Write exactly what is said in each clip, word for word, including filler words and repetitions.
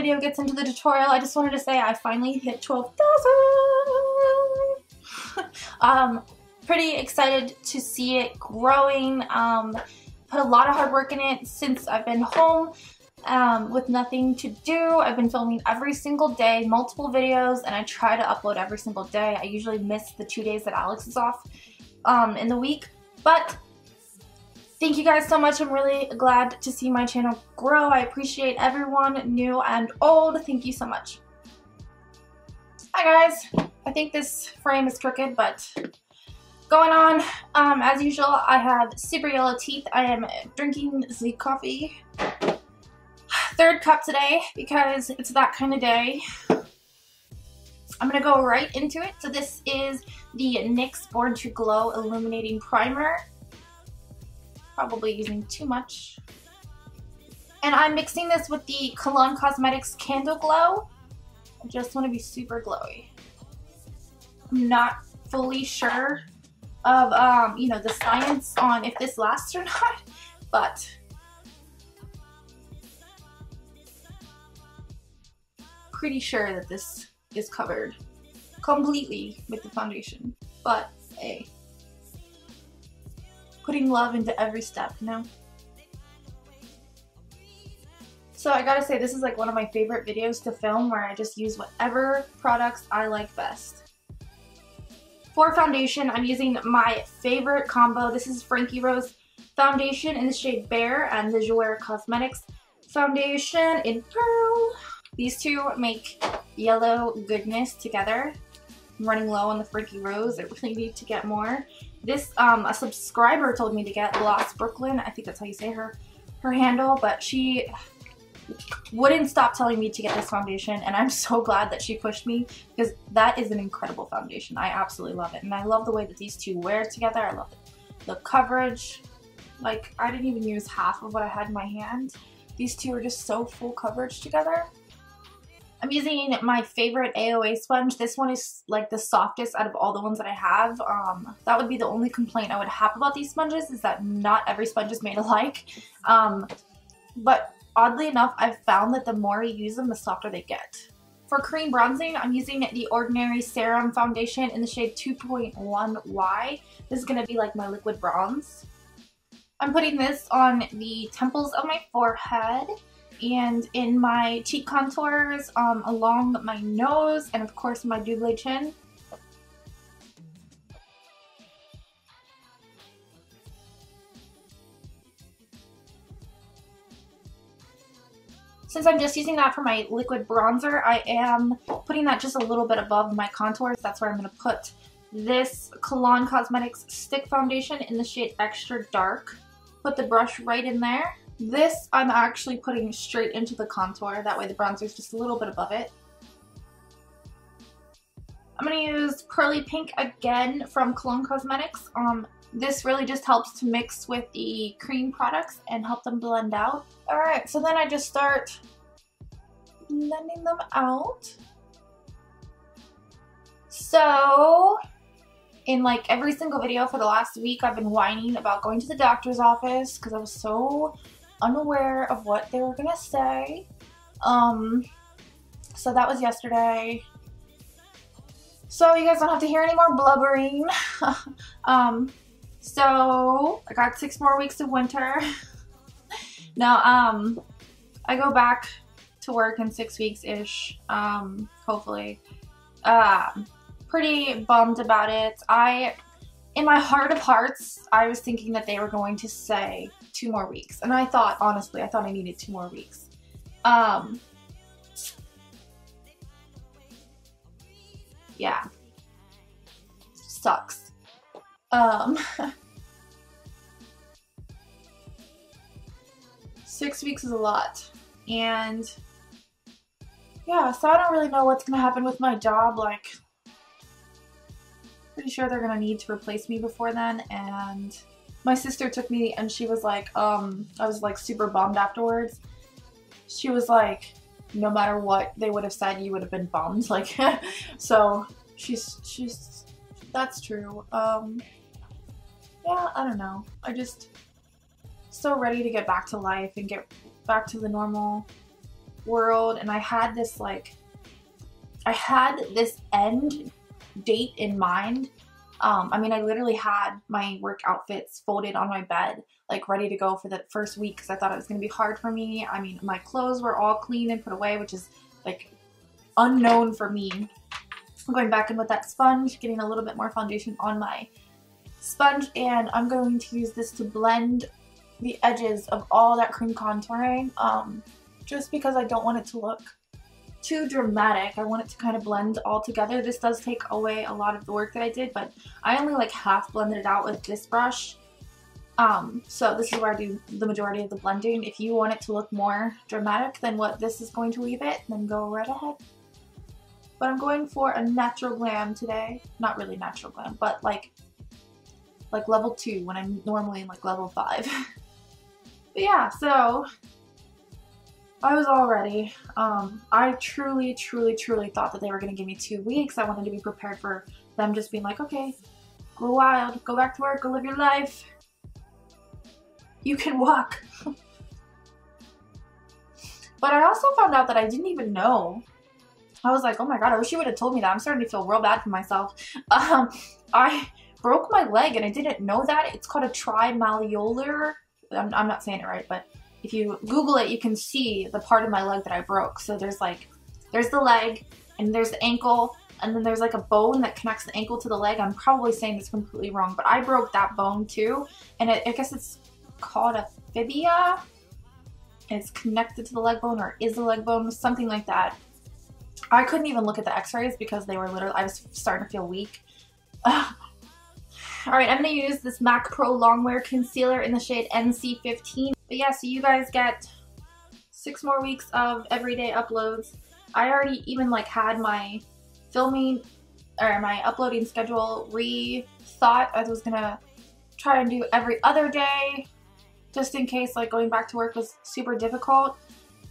video gets into the tutorial, I just wanted to say I finally hit twelve thousand! um, pretty excited to see it growing. Um, put a lot of hard work in it since I've been home um, with nothing to do. I've been filming every single day, multiple videos, and I try to upload every single day. I usually miss the two days that Alex is off um, in the week, but thank you guys so much. I'm really glad to see my channel grow. I appreciate everyone, new and old. Thank you so much. Hi guys. I think this frame is crooked, but going on. Um, as usual, I have super yellow teeth. I am drinking the coffee. Third cup today because it's that kind of day. I'm gonna go right into it. So this is the NYX Born to Glow Illuminating Primer. Probably using too much. And I'm mixing this with the Cologne Cosmetics Candle Glow. I just want to be super glowy. I'm not fully sure of, um, you know, the science on if this lasts or not, but pretty sure that this is covered completely with the foundation, but hey. Putting love into every step, you know? So I gotta say, this is like one of my favorite videos to film where I just use whatever products I like best. For foundation, I'm using my favorite combo. This is Frankie Rose Foundation in the shade Bear and the Jouer Cosmetics Foundation in Pearl. These two make yellow goodness together. I'm running low on the Frankie Rose. I really need to get more. This, um, a subscriber told me to get Lost Brooklyn, I think that's how you say her, her handle, but she wouldn't stop telling me to get this foundation, and I'm so glad that she pushed me, because that is an incredible foundation. I absolutely love it, and I love the way that these two wear together. I love the coverage. Like, I didn't even use half of what I had in my hand. These two are just so full coverage together. I'm using my favorite A O A sponge. This one is like the softest out of all the ones that I have. Um, that would be the only complaint I would have about these sponges, is that not every sponge is made alike. Um, but oddly enough, I've found that the more you use them, the softer they get. For cream bronzing, I'm using the Ordinary Serum Foundation in the shade two point one Y. This is going to be like my liquid bronze. I'm putting this on the temples of my forehead, and in my cheek contours, um, along my nose, and of course my double chin. Since I'm just using that for my liquid bronzer, I am putting that just a little bit above my contours. That's where I'm going to put this Colon Cosmetics Stick Foundation in the shade Extra Dark. Put the brush right in there. This I'm actually putting straight into the contour, that way the bronzer is just a little bit above it. I'm going to use Pearly Pink again from Cologne Cosmetics. Um, this really just helps to mix with the cream products and help them blend out. Alright, so then I just start blending them out. So in like every single video for the last week, I've been whining about going to the doctor's office because I was so unaware of what they were gonna say. Um, so that was yesterday. So you guys don't have to hear any more blubbering. um, so I got six more weeks of winter. Now, um, I go back to work in six weeks-ish, um, hopefully. Uh, pretty bummed about it. I, in my heart of hearts, I was thinking that they were going to say two more weeks. And I thought, honestly, I thought I needed two more weeks. Um, yeah. Sucks. Um, six weeks is a lot. And yeah, so I don't really know what's gonna happen with my job. Like, pretty sure they're gonna need to replace me before then, and my sister took me and she was like, um, I was like super bummed afterwards. She was like, no matter what they would have said, you would have been bummed. Like, so she's, she's, that's true. Um, yeah, I don't know. I just so ready to get back to life and get back to the normal World, and I had this like, I had this end date in mind. Um, I mean, I literally had my work outfits folded on my bed, like ready to go for the first week because I thought it was going to be hard for me. I mean, my clothes were all clean and put away, which is like unknown for me. I'm going back in with that sponge, getting a little bit more foundation on my sponge, and I'm going to use this to blend the edges of all that cream contouring, um, just because I don't want it to look too dramatic. I want it to kind of blend all together. This does take away a lot of the work that I did, but I only like half blended it out with this brush. Um, so this is where I do the majority of the blending. If you want it to look more dramatic than what this is going to leave it, then go right ahead. But I'm going for a natural glam today. Not really natural glam, but like like level two when I'm normally in like level five. But yeah, so I was all ready. Um, I truly, truly, truly thought that they were going to give me two weeks. I wanted to be prepared for them just being like, okay, go wild, go back to work, go live your life. You can walk. But I also found out that I didn't even know. I was like, oh my god, I wish you would have told me that. I'm starting to feel real bad for myself. Um, I broke my leg and I didn't know that. It's called a trimalleolar. I'm, I'm not saying it right, but if you Google it, you can see the part of my leg that I broke. So there's like, there's the leg, and there's the ankle, and then there's like a bone that connects the ankle to the leg. I'm probably saying this completely wrong, but I broke that bone too. And it, I guess it's called a fibula. It's connected to the leg bone, or is the leg bone, something like that. I couldn't even look at the x-rays because they were literally, I was starting to feel weak. Ugh. All right, I'm gonna use this Mac Pro Longwear Concealer in the shade N C fifteen. But yeah, so you guys get six more weeks of everyday uploads. I already even like had my filming or my uploading schedule rethought. I was gonna try and do every other day just in case like going back to work was super difficult.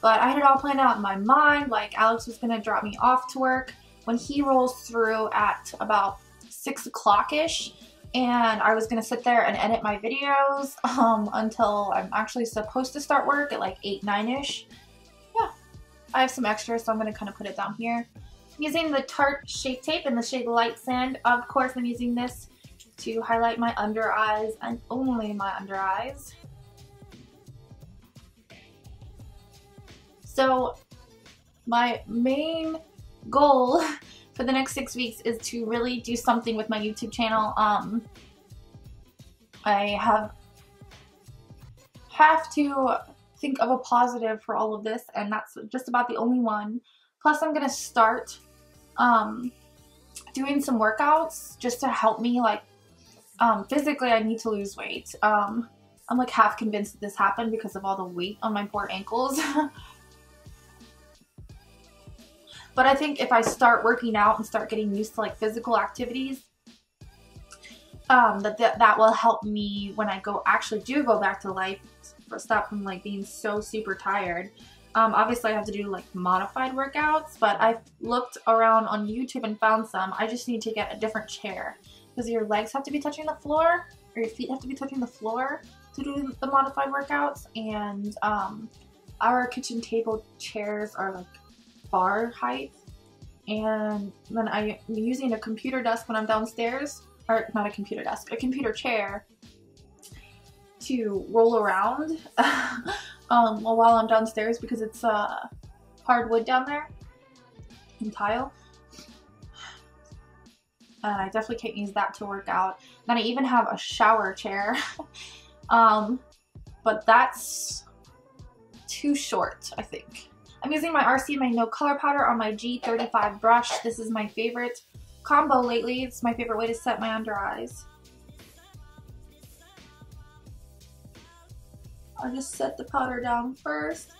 But I had it all planned out in my mind. Like Alex was gonna drop me off to work when he rolls through at about six o'clock-ish. And I was gonna sit there and edit my videos um, until I'm actually supposed to start work at like eight, nine-ish. Yeah, I have some extra, so I'm gonna kind of put it down here. I'm using the Tarte Shape Tape in the shade Light Sand. Of course, I'm using this to highlight my under eyes and only my under eyes. So my main goal for the next six weeks is to really do something with my YouTube channel. Um, I have have to think of a positive for all of this, and that's just about the only one. Plus, I'm gonna start um, doing some workouts just to help me. Like um, physically, I need to lose weight. Um, I'm like half convinced that this happened because of all the weight on my poor ankles. But I think if I start working out and start getting used to like physical activities, um, that, that that will help me when I go actually do go back to life, stop from like being so super tired. Um, obviously I have to do like modified workouts, but I've looked around on YouTube and found some. I just need to get a different chair because your legs have to be touching the floor, or your feet have to be touching the floor to do the modified workouts. And um, our kitchen table chairs are like bar height, and then I'm using a computer desk when I'm downstairs, or not a computer desk, a computer chair to roll around um, while I'm downstairs because it's uh, hardwood down there and tile. And I definitely can't use that to work out. Then I even have a shower chair, um, but that's too short, I think. I'm using my R C M A No Color Powder on my G thirty-five brush. This is my favorite combo lately. It's my favorite way to set my under eyes. I'll just set the powder down first.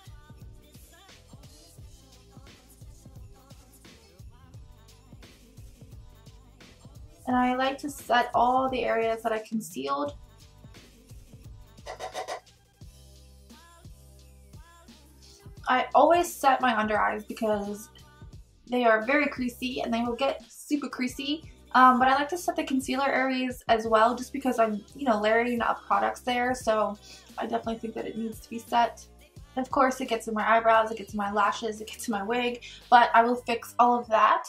And I like to set all the areas that I concealed. I always set my under eyes because they are very creasy and they will get super creasy, um, but I like to set the concealer areas as well just because I'm, you know, layering up products there, so I definitely think that it needs to be set. Of course, it gets in my eyebrows, it gets in my lashes, it gets in my wig, but I will fix all of that.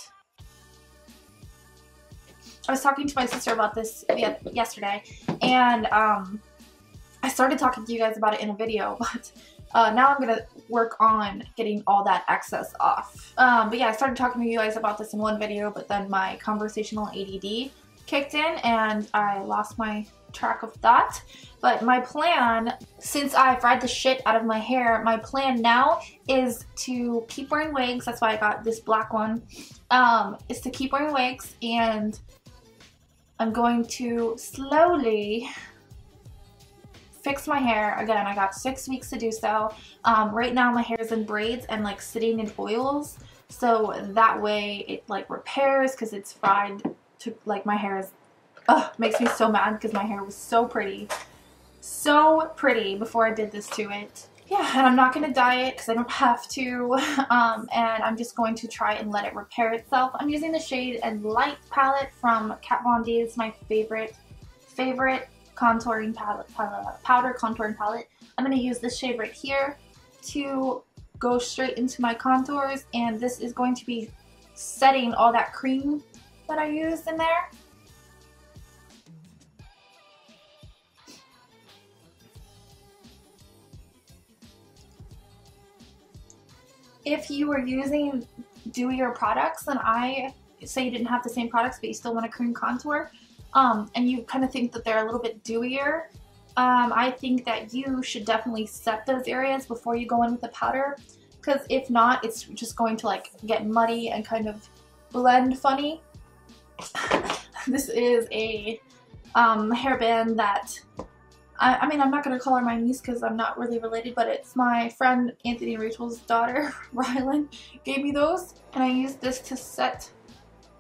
I was talking to my sister about this yesterday, and um, I started talking to you guys about it in a video, but uh, now I'm going to work on getting all that excess off. Um, but yeah, I started talking to you guys about this in one video, but then my conversational A D D kicked in, and I lost my track of that. But my plan, since I fried the shit out of my hair, my plan now is to keep wearing wigs. That's why I got this black one. Um, is to keep wearing wigs, and I'm going to slowly fix my hair. Again, I got six weeks to do so. Um, right now my hair is in braids and like sitting in oils, so that way it like repairs because it's fried to like my hair is Ugh, makes me so mad because my hair was so pretty. So pretty before I did this to it. Yeah, and I'm not going to dye it because I don't have to. Um, and I'm just going to try and let it repair itself. I'm using the shade and light palette from Kat Von D. It's my favorite, favorite contouring palette, palette powder contouring palette. I'm going to use this shade right here to go straight into my contours. And this is going to be setting all that cream that I used in there. If you were using dewier products, then I say you didn't have the same products, but you still want a cream contour, um, and you kind of think that they're a little bit dewier, um, I think that you should definitely set those areas before you go in with the powder, because if not, it's just going to like get muddy and kind of blend funny. This is a um, hairband that, I, I mean, I'm not going to call her my niece because I'm not really related, but it's my friend Anthony Rachel's daughter, Rylan, gave me those. And I used this to set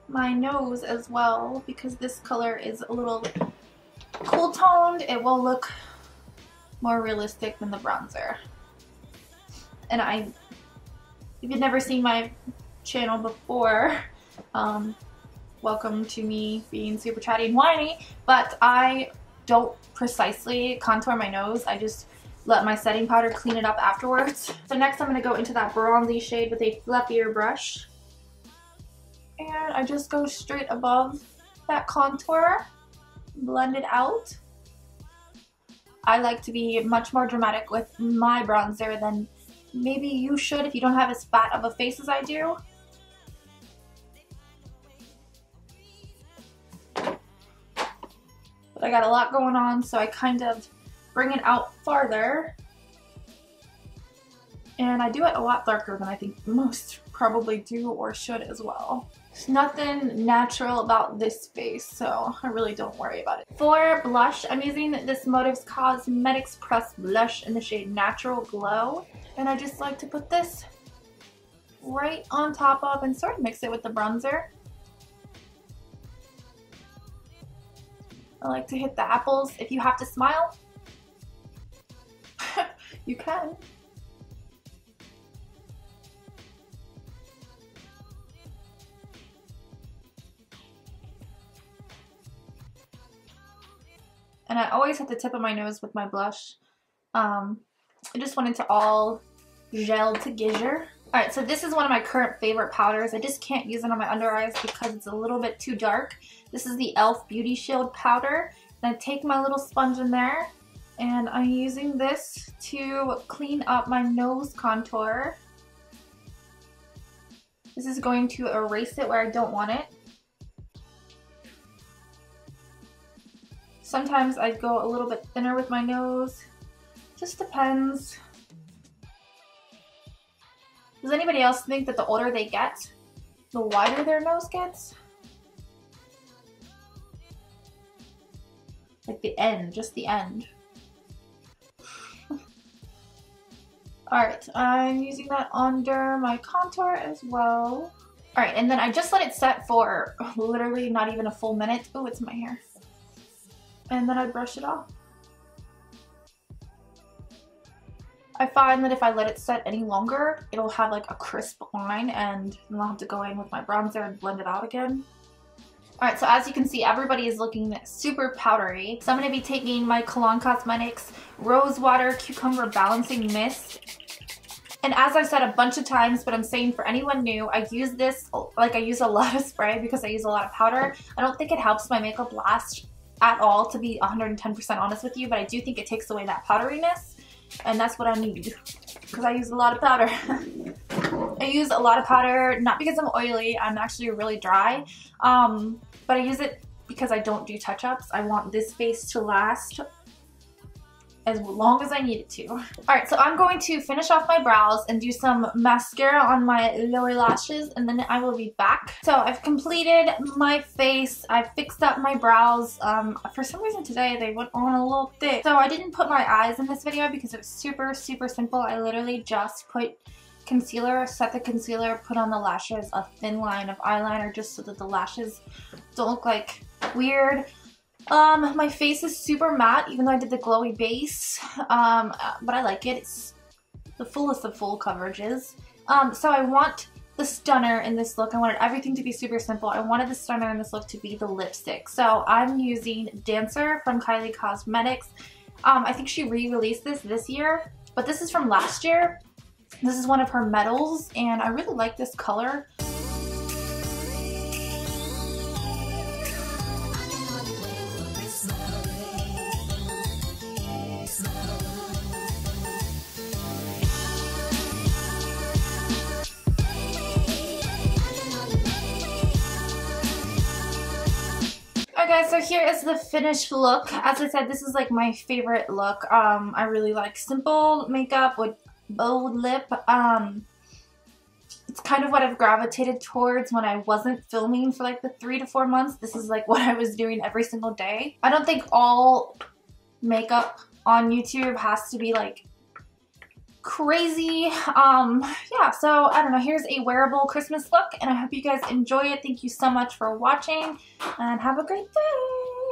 my nose as well because this color is a little cool toned. It will look more realistic than the bronzer. And I, if you've never seen my channel before, um, welcome to me being super chatty and whiny, but I don't precisely contour my nose. I just let my setting powder clean it up afterwards. So next I'm going to go into that bronzy shade with a fluffier brush. And I just go straight above that contour, blend it out. I like to be much more dramatic with my bronzer than maybe you should if you don't have as fat of a face as I do. But I got a lot going on, so I kind of bring it out farther. And I do it a lot darker than I think most probably do or should as well. There's nothing natural about this face, so I really don't worry about it. For blush, I'm using this Motives Cosmetics Press Blush in the shade Natural Glow. And I just like to put this right on top of and sort of mix it with the bronzer. I like to hit the apples. If you have to smile, you can. And I always hit the tip of my nose with my blush. Um, I just wanted to all gel together. Alright, so this is one of my current favorite powders. I just can't use it on my under eyes because it's a little bit too dark. This is the e l f. Beauty Shield Powder. And I take my little sponge in there, and I'm using this to clean up my nose contour. This is going to erase it where I don't want it. Sometimes I go a little bit thinner with my nose. Just depends. Does anybody else think that the older they get, the wider their nose gets? Like the end, just the end. Alright, I'm using that under my contour as well. Alright, and then I just let it set for literally not even a full minute. Oh, it's my hair. And then I brush it off. I find that if I let it set any longer, it'll have like a crisp line, and I'll have to go in with my bronzer and blend it out again. Alright, so as you can see, everybody is looking super powdery. So I'm going to be taking my Colon Cosmetics Rosewater Cucumber Balancing Mist And as I've said a bunch of times, but I'm saying for anyone new, I use this, like I use a lot of spray because I use a lot of powder. I don't think it helps my makeup last at all, to be one hundred ten percent honest with you, but I do think it takes away that powderiness, and that's what I need because I use a lot of powder. I use a lot of powder, not because I'm oily, I'm actually really dry, um, but I use it because I don't do touch-ups. I want this face to last as long as I need it to. Alright, so I'm going to finish off my brows and do some mascara on my lower lashes, and then I will be back. So I've completed my face, I've fixed up my brows. Um, for some reason today they went on a little thick. So I didn't put my eyes in this video because it was super, super simple. I literally just put concealer, set the concealer, put on the lashes, a thin line of eyeliner just so that the lashes don't look like weird. Um, my face is super matte, even though I did the glowy base, um, but I like it. It's the fullest of full coverages. Um, so I want the stunner in this look. I wanted everything to be super simple. I wanted the stunner in this look to be the lipstick. So I'm using Dancer from Kylie Cosmetics. Um, I think she re-released this this year, but this is from last year. This is one of her medals, and I really like this color. Guys, so here is the finished look. As I said, this is like my favorite look. Um, I really like simple makeup with bold lip. Um, it's kind of what I've gravitated towards when I wasn't filming for like the three to four months. This is like what I was doing every single day. I don't think all makeup on YouTube has to be like crazy. Um, yeah, so I don't know, here's a wearable Christmas look, and I hope you guys enjoy it. Thank you so much for watching, and have a great day.